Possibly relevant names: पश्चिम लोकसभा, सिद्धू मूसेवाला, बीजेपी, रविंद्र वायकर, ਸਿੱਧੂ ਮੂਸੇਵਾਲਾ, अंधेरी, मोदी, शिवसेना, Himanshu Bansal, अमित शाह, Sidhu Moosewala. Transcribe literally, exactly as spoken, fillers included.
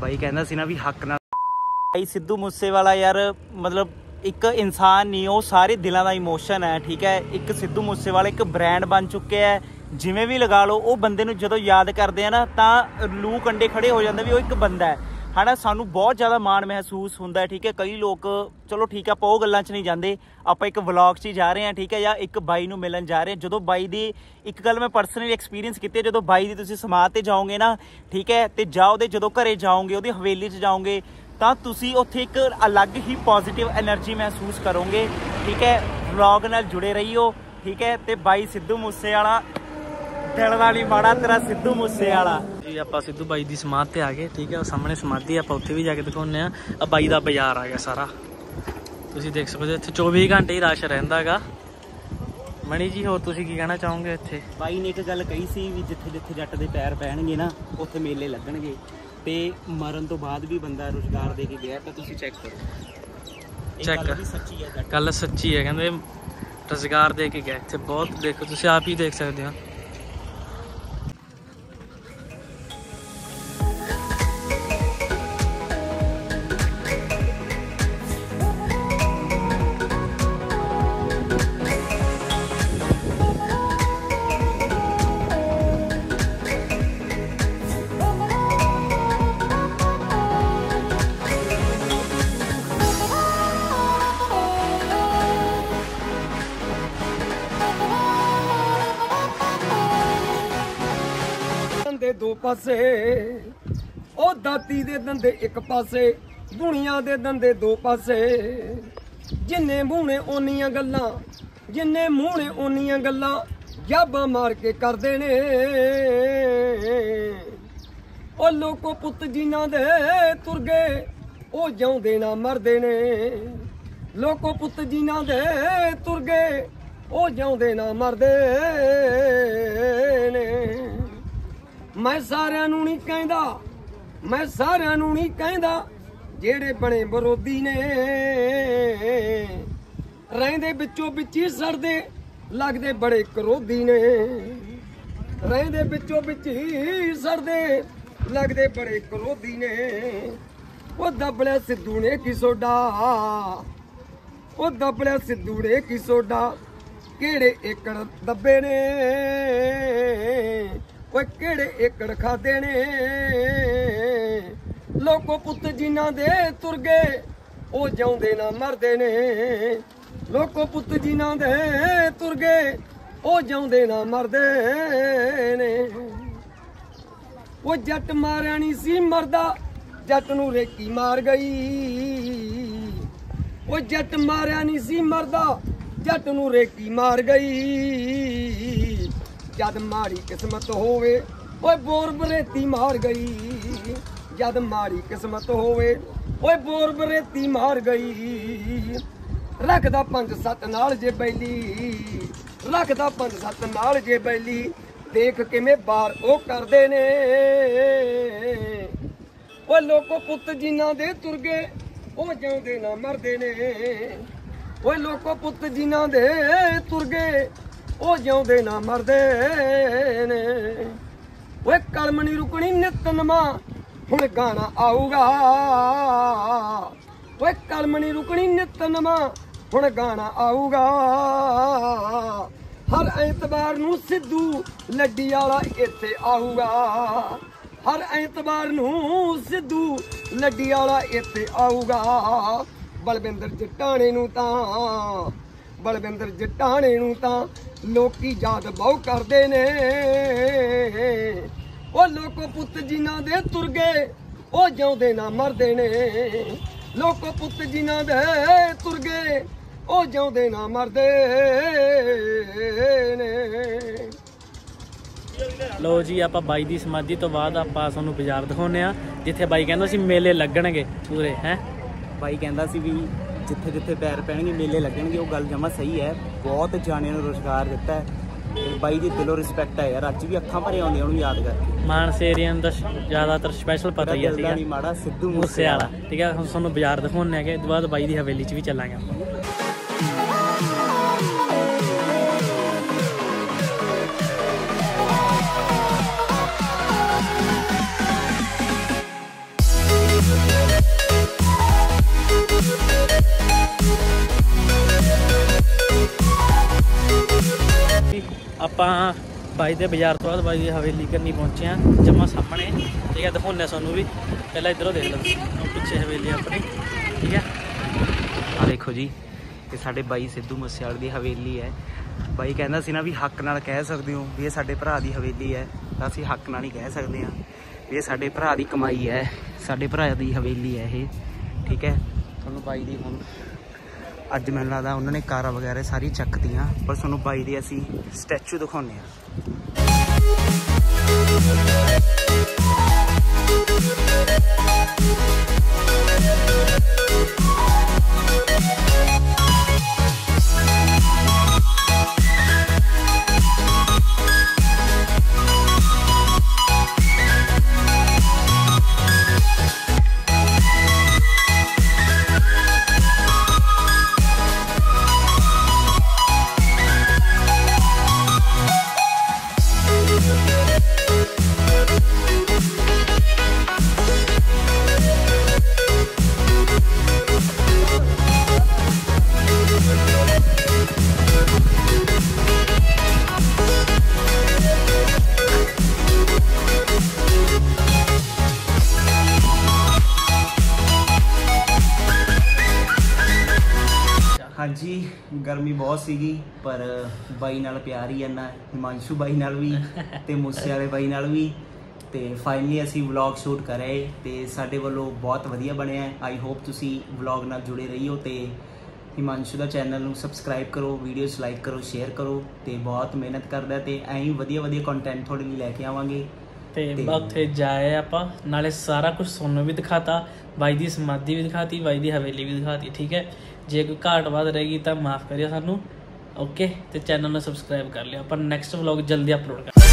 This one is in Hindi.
ਬਾਈ ਕਹਿੰਦਾ ਸੀ ਨਾ ਵੀ ਹੱਕ ਨਾਲ। ਬਾਈ ਸਿੱਧੂ ਮੂਸੇਵਾਲਾ ਯਾਰ ਮਤਲਬ एक इंसान नहीं, वो सारे दिलों का इमोशन है, ठीक है। एक सिद्धू मूसेवाला एक ब्रांड बन चुके हैं, जिमें भी लगा लो वो बंदे नूं जदों याद करते हैं ना तो लू कंडे खड़े हो जाते भी वो एक बंदा है, है ना। सानू बहुत ज़्यादा माण महसूस होंदा है, ठीक है। कई लोग चलो ठीक है, आप वो गल्लां च नहीं जाते, आप एक व्लॉग च ही जा रहे हैं, ठीक है, या एक बाई नूं मिलन जा रहे हैं। जदों बाई दी एक गल मैं परसनली एक्सपीरियंस कीती, जदों बाई दी तुसीं समाध ते जाओगे ना, ठीक है, तो जाओ दे जदों घरे जाओगे उहदी हवेली च जाओगे तो तुसी उत्थे एक अलग ही पॉजिटिव एनर्जी महसूस करोगे, ठीक है। व्लॉग नाल जुड़े रहियो, ठीक है। तो बाई सिद्धू मूसेवाला दिल नाल ही माड़ा तेरा सिद्धू मूसेवाला जी। आपां सिद्धू बाई दी समाध ते आ गए, ठीक है। सामने समाधी आपां उत्थे भी जाके दिखाउने आ। बाई दा बाजार आ गया सारा, तुसी देख सकदे इत्थे चौबीस घंटे ही रश रहिंदा हैगा। मणि जी होर तुसी की कहना चाहोगे? इत्थे बाई ने एक गल कही सी भी जिथे जिथे जट दे पैर पैणगे ना उत्थे मेले लगणगे, ते मरण तो बाद भी बंदा रोजगार दे के गया। तो तुसी चेक करो, चेक कर सच्ची है, गल सच्ची है, कहंदे रोजगार दे के गया। इत्थे बहुत देखो, तुसी आप ही देख सकदे हो। दो पासे ओ दाती दे दंदे एक पासे, दुनिया दे दंदे दो पासे। जिन्ने मूहणे ओनियां गल्लां, जिन्ने मूहणे ओनियां गल्लां जाबां मार के करदे ने। ओ लोको पुत्त जिन्हां दे तुर गए ओ जाउंदे ना मरदे ने। लोको पुत्त जिन्हां दे तुर गए ओ जाउंदे ना मरदे ने। मैं सारिआं नूं नहीं कहंदा, मैं सारिआं नूं नहीं कहंदा, जेड़े बने विरोधी ने रहिंदे विचों विच ही सड़दे लगदे बड़े क्रोधी ने। रहिंदे विचों विच ही सड़दे लगदे बड़े क्रोधी ने। ओ दबले सिद्धू ने की सोडा, ओ दबले सिद्धू ने की सोडा, केड़े एकड़ दब्बे ने, कोई केड़े एकड़ खादे ने। लोको पुत्त जिन्हां दे तुर गए ओ जाउंदे ना मरदे ने। लोको पुत्त जिन्हां दे तुर गए ओ जाउंदे ना मरदे ने। ओ जट मारिआ नहीं सी मरदा, जट नूं रेकी मार गई। ओ जट मारिआ नहीं सी मरदा, जट नूं रेकी मार गई। जद माड़ी किस्मत होवे ओए बोर बरेती मार गई। जद माड़ी किस्मत होवे ओए बोर बरेती मार गई। रखदा पंज सत नाल जे बैली, रखदा पंज सत नाल जे बैली, देख किवें बार ओ करदे ने। ओ लोको पुत्त जिन्हां दे तुर गए ओ जाउंदे ना मरदे ने। ओ लोको पुत्त जिन्हां दे तुर गए ओ जाउंदे ना मरदे ने। ओए कलम नहीं रुकनी नित नवां हुण गाना आऊगा। ओए कलम नहीं रुकनी नित नवां हुण गाना आऊगा। हर ऐतवार नूं सिद्धू लड्डी वाला इत्थे आऊगा। हर ऐतवार नूं सिद्धू लड्डी वाला इत्थे आऊगा। बलविंदर जटाणे नूं तां, बलविंदर जटाणे नूं तां लोकी याद बहु करदे ने। ओ लोको पुत्त जिन्हां दे तुर गए ओ जाउंदे ना मरदे ने। लोको पुत्त जिन्हां दे तुर गए ओ जाउंदे ना मरदे ने। लो जी आपां बाई दी समाधी तो बाद आपां तुहानूं बाजार दिखाउने आ, जिथे बाई कहंदा सी मेले लगणगे पूरे, हैं। बाई कहंदा सी भी जिथे जिथे पैर पैणगे मेले लगणगे। वो गल जमा सही है, बहुत जाने रोजगार दिता है। बाई दी दिलों रिस्पैक्ट है यार, अज भी अखां भरियां होंदियां उन्होंने याद करके। मानस एरिया दा ज़्यादातर स्पैशल पता ही है, माड़ा सिद्धू मूसेवाला, ठीक है। हम तुहानूं बाजार दिखाउने आगे, बाद बाई दी हवेली च भी चलांगे। ਆਪਾਂ ਬਾਈ ਦੇ ਬਾਜ਼ਾਰ ਤੋਂ ਬਾਅਦ ਬਾਈ ਹਵੇਲੀ ਕਰਨੀ ਪਹੁੰਚੇ ਆ ਜਮਾ ਸਾਹਮਣੇ ਠੀਕ ਹੈ। ਦਿਖਾਉਣੇ ਤੁਹਾਨੂੰ ਵੀ ਪਹਿਲਾਂ ਇਧਰੋਂ ਦੇਖ ਲਓ ਪਿੱਛੇ ਹਵੇਲੀ ਆਪਣੀ ठीक है। आ देखो जी ये साढ़े बाई सिद्धू मूसेवाले की हवेली है। बाई कहना सी ना भी हक नाल कह सकते हो भी ये साढ़े भरा की हवेली है तो असीं हक नाल ही कह सकते हैं भी ये साढ़े भरा की कमाई है साढ़े भरा की हवेली है ये ठीक है। तुहानूं बाई दी हुण अज मैनूं लगदा उन्होंने कारां वगैरह सारी चक्कतियां पर तुहानूं बाई दी असीं स्टैचू दिखाउने आं। हाँ जी गर्मी बहुत सीगी पर बाई नाल प्यार ही इन्ना हिमांशु बाई नाल भी ते मूसेवाले बाई नाल भी ते फाइनली असी व्लॉग शूट करे ते साडे वालों बहुत वधिया बने है। आई होप तुसी व्लॉग नाल जुड़े रहियो ते हिमांशु दा चैनल नूं सबसक्राइब करो वीडियोस लाइक करो शेयर करो ते बहुत मेहनत करदा ते ऐहीं वधिया वधिया कंटेंट थोड़े लिए लैके आवांगे ते उत्थे जाए आपां नाले सारा कुछ सोनू भी दिखाता बाई दी समाधि भी दिखाती बाई दी हवेली भी दिखाती ठीक है। जे कोई घाट वाद रहेगी तो माफ़ करिए सानू ओके। तो चैनल में सबसक्राइब कर लिया पर नैक्सट व्लॉग जल्दी अपलोड कर